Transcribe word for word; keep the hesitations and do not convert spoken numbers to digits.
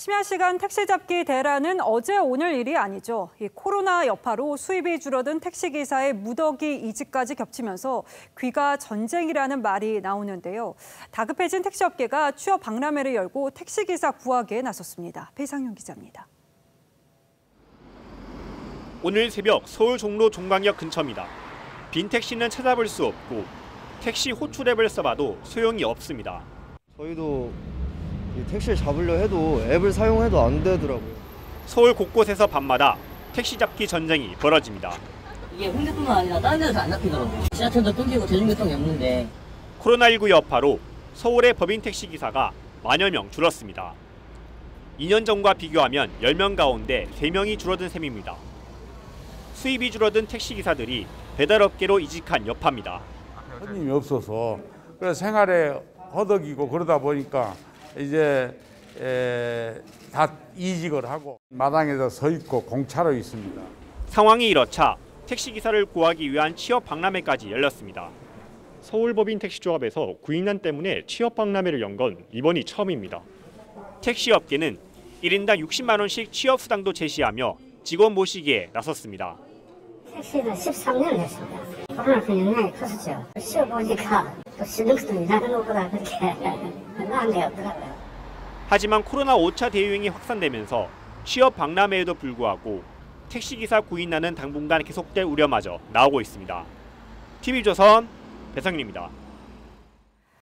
심야시간 택시 잡기 대란은 어제 오늘 일이 아니죠. 이 코로나 여파로 수입이 줄어든 택시기사의 무더기 이직까지 겹치면서 귀가 전쟁이라는 말이 나오는데요. 다급해진 택시업계가 취업 박람회를 열고 택시기사 구하기에 나섰습니다. 배상용 기자입니다. 오늘 새벽 서울 종로 종강역 근처입니다. 빈 택시는 찾아볼 수 없고 택시 호출 앱을 써봐도 소용이 없습니다. 저희도 택시를 잡으려 해도 앱을 사용해도 안 되더라고요. 서울 곳곳에서 밤마다 택시 잡기 전쟁이 벌어집니다. 이게 홍대뿐만 아니라 다른 데서 안 잡히더라고요. 지하철도 끊기고 대중교통이 없는데. 코로나십구 여파로 서울의 법인 택시 기사가 만여 명 줄었습니다. 이 년 전과 비교하면 열 명 가운데 세 명이 줄어든 셈입니다. 수입이 줄어든 택시 기사들이 배달업계로 이직한 여파입니다. 손님이 없어서 그래서 생활에 허덕이고 그러다 보니까 이제 에, 다 이직을 하고 마당에서 서 있고 공차로 있습니다. 상황이 이렇자 택시기사를 구하기 위한 취업 박람회까지 열렸습니다. 서울법인 택시조합에서 구인난 때문에 취업 박람회를 연 건 이번이 처음입니다. 택시업계는 일 인당 육십만 원씩 취업 수당도 제시하며 직원 모시기에 나섰습니다. 택시를 십삼 년 했습니다. 코로나 그 영향이 컸었죠. 쉬어보니까 또 쉬는 것도 일하는 것보다 그렇게 나은 게 없더라고요. 하지만 코로나 오 차 대유행이 확산되면서 취업 박람회에도 불구하고 택시기사 구인난은 당분간 계속될 우려마저 나오고 있습니다. 티비조선 배상용입니다.